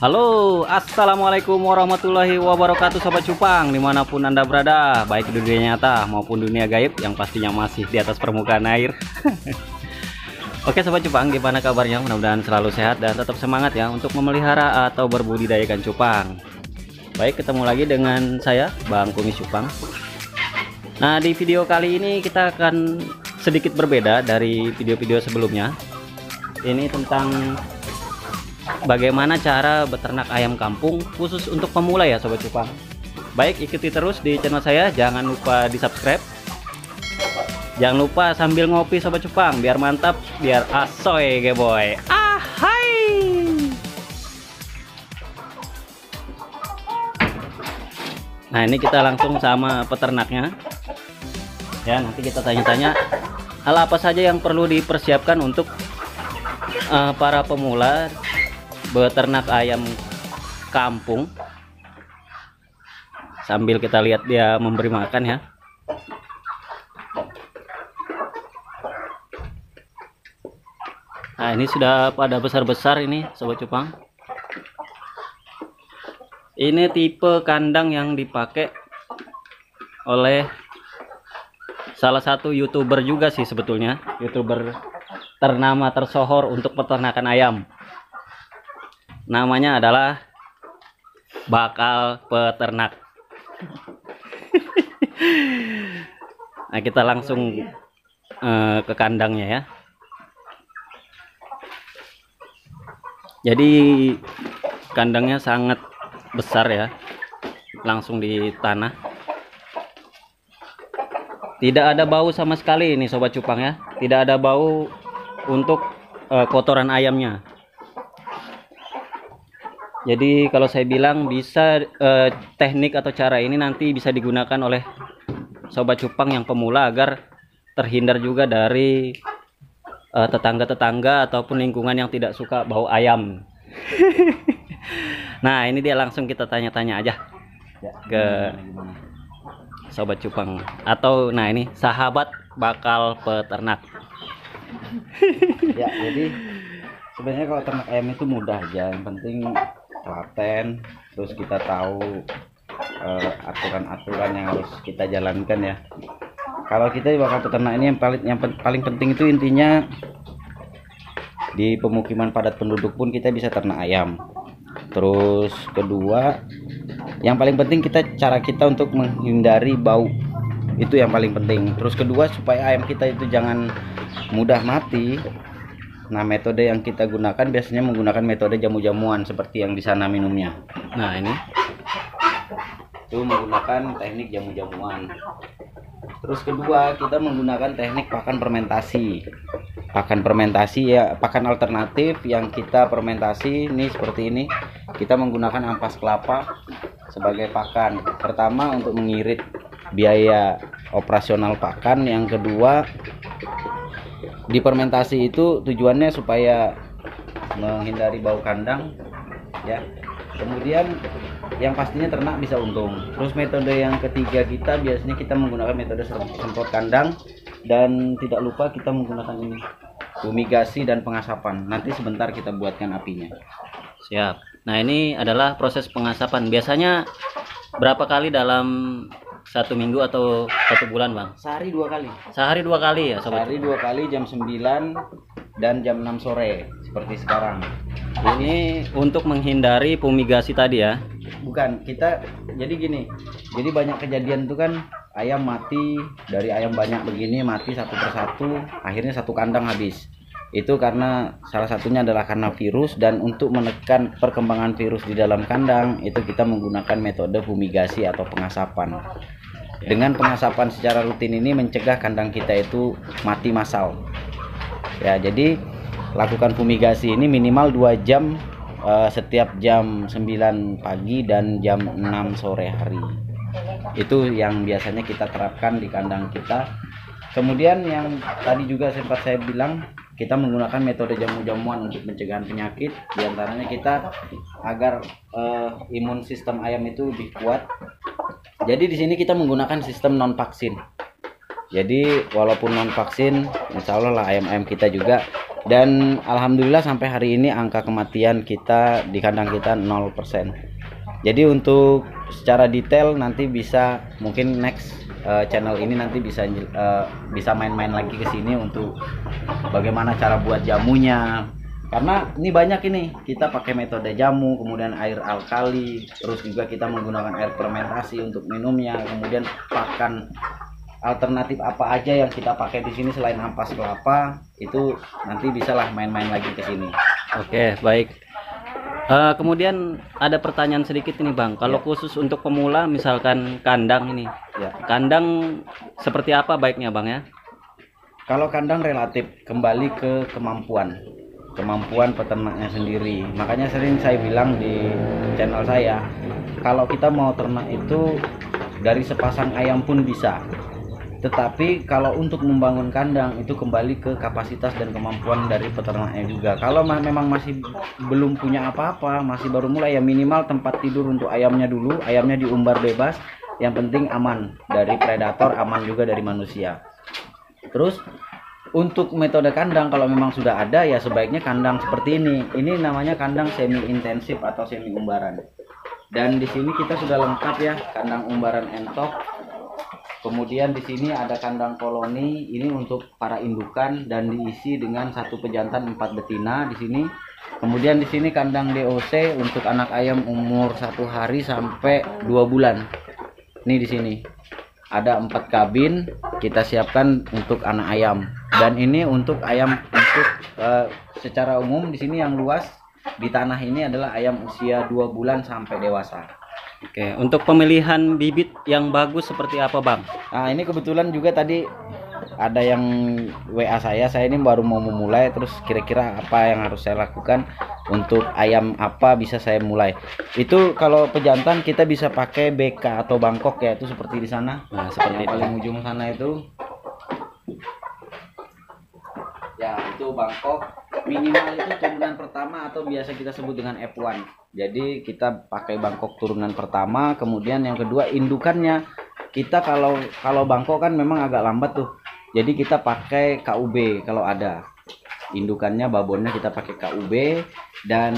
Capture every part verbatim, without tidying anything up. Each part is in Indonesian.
Halo, assalamualaikum warahmatullahi wabarakatuh sobat cupang dimanapun anda berada, baik di dunia nyata maupun dunia gaib yang pastinya masih di atas permukaan air. Oke sobat cupang, gimana kabarnya? Mudah-mudahan selalu sehat dan tetap semangat ya untuk memelihara atau berbudidayakan cupang. Baik, ketemu lagi dengan saya Bang Kumis Cupang. Nah, di video kali ini kita akan sedikit berbeda dari video-video sebelumnya. Ini tentang bagaimana cara beternak ayam kampung khusus untuk pemula ya sobat cupang. Baik, ikuti terus di channel saya, jangan lupa di subscribe. Jangan lupa sambil ngopi sobat cupang, biar mantap, biar asoy geboy. Ah hai. Nah, ini kita langsung sama peternaknya ya, nanti kita tanya-tanya hal apa saja yang perlu dipersiapkan untuk uh, para pemula beternak ayam kampung, sambil kita lihat dia memberi makan ya. Nah, ini sudah pada besar-besar ini sobat cupang. Ini tipe kandang yang dipakai oleh salah satu youtuber juga sih sebetulnya, youtuber ternama tersohor untuk peternakan ayam. Namanya adalah Bakal Peternak. Nah, kita langsung uh, ke kandangnya ya. Jadi kandangnya sangat besar ya, langsung di tanah. Tidak ada bau sama sekali ini sobat cupang ya, tidak ada bau untuk uh, kotoran ayamnya. Jadi kalau saya bilang bisa eh, teknik atau cara ini nanti bisa digunakan oleh sobat cupang yang pemula agar terhindar juga dari tetangga-tetangga eh, ataupun lingkungan yang tidak suka bau ayam. Nah, ini dia, langsung kita tanya-tanya aja ke sobat cupang atau nah ini sahabat Bakal Peternak. Ya, jadi sebenarnya kalau ternak ayam itu mudah aja, yang penting telaten, terus kita tahu aturan-aturan uh, yang harus kita jalankan ya. Kalau kita di Bakal Peternak ini yang paling yang pen, paling penting itu intinya di pemukiman padat penduduk pun kita bisa ternak ayam. Terus kedua, yang paling penting kita cara kita untuk menghindari bau, itu yang paling penting. Terus kedua, supaya ayam kita itu jangan mudah mati. Nah, metode yang kita gunakan biasanya menggunakan metode jamu-jamuan seperti yang di sana minumnya. Nah, ini itu menggunakan teknik jamu-jamuan. Terus kedua, kita menggunakan teknik pakan fermentasi. Pakan fermentasi ya, pakan alternatif yang kita fermentasi ini seperti ini. Kita menggunakan ampas kelapa sebagai pakan. Pertama untuk mengirit biaya operasional pakan, yang kedua di fermentasi itu tujuannya supaya menghindari bau kandang ya, kemudian yang pastinya ternak bisa untung. Terus metode yang ketiga kita biasanya kita menggunakan metode semprot kandang, dan tidak lupa kita menggunakan ini fumigasi dan pengasapan. Nanti sebentar kita buatkan apinya. Siap. Nah, ini adalah proses pengasapan. Biasanya berapa kali dalam satu minggu atau satu bulan, Bang? Sehari dua kali. Sehari dua kali ya, sobat. Sehari dua kali, jam sembilan dan jam enam sore seperti sekarang. Ini untuk menghindari fumigasi tadi ya. Bukan, kita jadi gini. Jadi banyak kejadian tuh kan ayam mati, dari ayam banyak begini mati satu persatu, akhirnya satu kandang habis. Itu karena salah satunya adalah karena virus, dan untuk menekan perkembangan virus di dalam kandang itu kita menggunakan metode fumigasi atau pengasapan. Dengan pengasapan secara rutin ini mencegah kandang kita itu mati massal. Ya, jadi lakukan fumigasi ini minimal dua jam eh, setiap jam sembilan pagi dan jam enam sore hari. Itu yang biasanya kita terapkan di kandang kita. Kemudian yang tadi juga sempat saya bilang, kita menggunakan metode jamu-jamuan untuk pencegahan penyakit. Di antaranya kita agar uh, imun sistem ayam itu lebih kuat. Jadi di sini kita menggunakan sistem non vaksin. Jadi walaupun non vaksin, insya Allah lah ayam-ayam kita juga Dan alhamdulillah sampai hari ini angka kematian kita di kandang kita nol persen. Jadi untuk secara detail nanti bisa mungkin next uh, channel ini nanti bisa uh, bisa main-main lagi ke sini untuk bagaimana cara buat jamunya. Karena ini banyak ini kita pakai metode jamu, kemudian air alkali, terus juga kita menggunakan air fermentasi untuk minumnya, kemudian pakan alternatif apa aja yang kita pakai di sini selain ampas kelapa, itu nanti bisalah main-main lagi ke sini. Oke, baik. Uh, kemudian ada pertanyaan sedikit ini Bang, kalau ya. Khusus untuk pemula misalkan kandang ini, ya. Kandang seperti apa baiknya Bang ya? Kalau kandang relatif kembali ke kemampuan. Kemampuan peternaknya sendiri. Makanya sering saya bilang di channel saya, kalau kita mau ternak itu dari sepasang ayam pun bisa. Tetapi kalau untuk membangun kandang itu kembali ke kapasitas dan kemampuan dari peternaknya juga. Kalau memang masih belum punya apa-apa, masih baru mulai, ya minimal tempat tidur untuk ayamnya dulu. Ayamnya diumbar bebas, yang penting aman dari predator, aman juga dari manusia. Terus untuk metode kandang, kalau memang sudah ada ya sebaiknya kandang seperti ini. Ini namanya kandang semi intensif atau semi umbaran. Dan di sini kita sudah lengkap ya, kandang umbaran entok. Kemudian di sini ada kandang koloni, ini untuk para indukan dan diisi dengan satu pejantan empat betina di sini. Kemudian di sini kandang D O C untuk anak ayam umur satu hari sampai dua bulan. Nih di sini ada empat kabin kita siapkan untuk anak ayam, dan ini untuk ayam untuk uh, secara umum di sini yang luas di tanah ini adalah ayam usia dua bulan sampai dewasa. Oke, untuk pemilihan bibit yang bagus seperti apa Bang? Nah, ini kebetulan juga tadi ada yang W A saya, saya ini baru mau memulai, terus kira-kira apa yang harus saya lakukan untuk ayam apa bisa saya mulai. Itu kalau pejantan kita bisa pakai B K atau Bangkok ya, itu seperti di sana. Nah, seperti yang paling ujung sana itu. Ya, itu Bangkok. Minimal itu turunan pertama atau biasa kita sebut dengan F satu. Jadi kita pakai Bangkok turunan pertama, kemudian yang kedua indukannya. Kita kalau kalau Bangkok kan memang agak lambat tuh. Jadi kita pakai K U B kalau ada. Indukannya babonnya kita pakai K U B, dan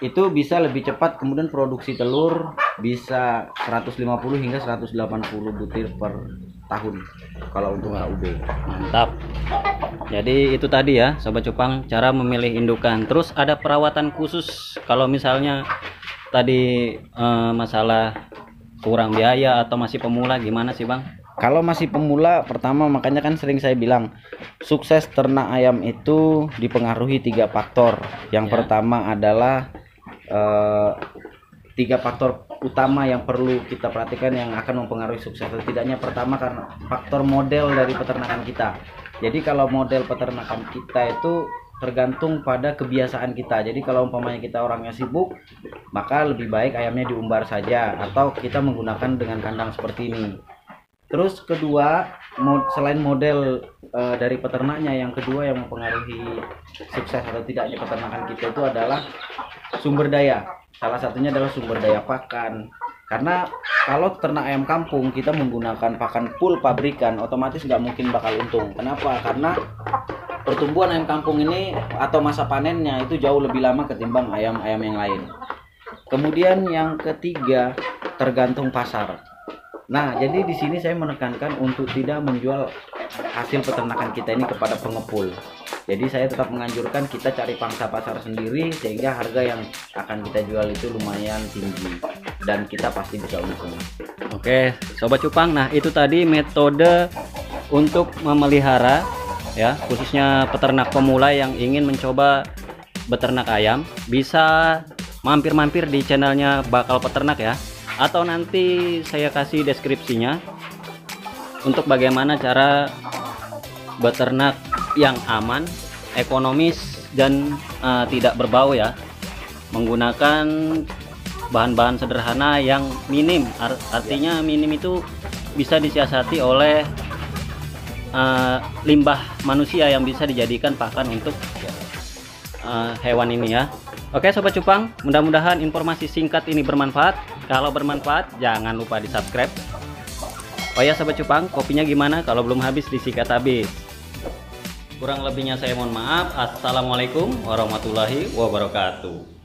itu bisa lebih cepat, kemudian produksi telur bisa seratus lima puluh hingga seratus delapan puluh butir per tahun kalau untuk K U B. Mantap. Jadi itu tadi ya Sobat Cupang cara memilih indukan. Terus ada perawatan khusus kalau misalnya tadi eh, masalah kurang biaya atau masih pemula gimana sih Bang? Kalau masih pemula, pertama makanya kan sering saya bilang sukses ternak ayam itu dipengaruhi tiga faktor. Yang ya. Pertama adalah eh, tiga faktor utama yang perlu kita perhatikan yang akan mempengaruhi sukses. Setidaknya pertama karena faktor model dari peternakan kita. Jadi kalau model peternakan kita itu tergantung pada kebiasaan kita. Jadi kalau umpamanya kita orangnya sibuk, maka lebih baik ayamnya diumbar saja atau kita menggunakan dengan kandang seperti ini. Terus kedua, selain model uh, dari peternaknya, yang kedua yang mempengaruhi sukses atau tidaknya peternakan kita itu adalah sumber daya. Salah satunya adalah sumber daya pakan. Karena kalau ternak ayam kampung kita menggunakan pakan full pabrikan, otomatis nggak mungkin bakal untung. Kenapa? Karena pertumbuhan ayam kampung ini atau masa panennya itu jauh lebih lama ketimbang ayam-ayam yang lain. Kemudian yang ketiga, tergantung pasar. Nah, jadi di sini saya menekankan untuk tidak menjual hasil peternakan kita ini kepada pengepul. Jadi saya tetap menganjurkan kita cari pangsa pasar sendiri sehingga harga yang akan kita jual itu lumayan tinggi dan kita pasti bisa untung. Oke, Sobat Cupang. Nah, itu tadi metode untuk memelihara ya, khususnya peternak pemula yang ingin mencoba beternak ayam, bisa mampir-mampir di channelnya Bakal Peternak ya. Atau nanti saya kasih deskripsinya untuk bagaimana cara beternak yang aman, ekonomis, dan uh, tidak berbau ya, menggunakan bahan-bahan sederhana yang minim. Art artinya minim itu bisa disiasati oleh uh, limbah manusia yang bisa dijadikan pakan untuk uh, hewan ini ya. Oke Sobat Cupang, mudah-mudahan informasi singkat ini bermanfaat. Kalau bermanfaat, jangan lupa di subscribe. Oh ya Sobat Cupang, kopinya gimana kalau belum habis disikat habis? Kurang lebihnya saya mohon maaf. Assalamualaikum warahmatullahi wabarakatuh.